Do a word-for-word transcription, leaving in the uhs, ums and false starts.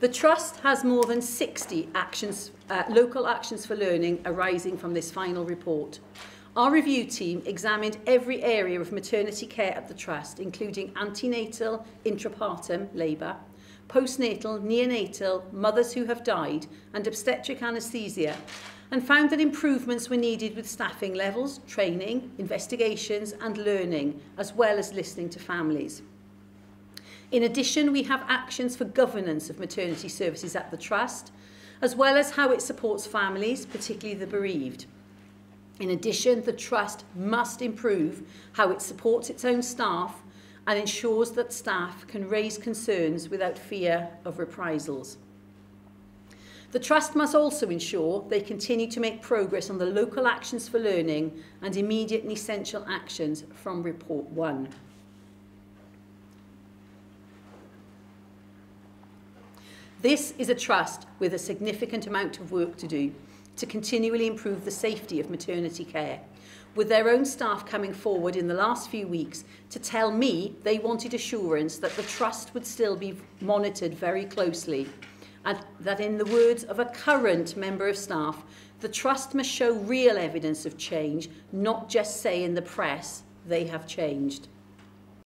The Trust has more than sixty actions, uh, local actions for learning arising from this final report. Our review team examined every area of maternity care at the Trust, including antenatal, intrapartum labour, postnatal, neonatal, mothers who have died, and obstetric anaesthesia, and found that improvements were needed with staffing levels, training, investigations and learning, as well as listening to families. In addition, we have actions for governance of maternity services at the Trust, as well as how it supports families, particularly the bereaved. In addition, the Trust must improve how it supports its own staff and ensures that staff can raise concerns without fear of reprisals. The Trust must also ensure they continue to make progress on the local actions for learning and immediate and essential actions from Report one. This is a Trust with a significant amount of work to do to continually improve the safety of maternity care, with their own staff coming forward in the last few weeks to tell me they wanted assurance that the Trust would still be monitored very closely, and that, in the words of a current member of staff, the Trust must show real evidence of change, not just say in the press they have changed.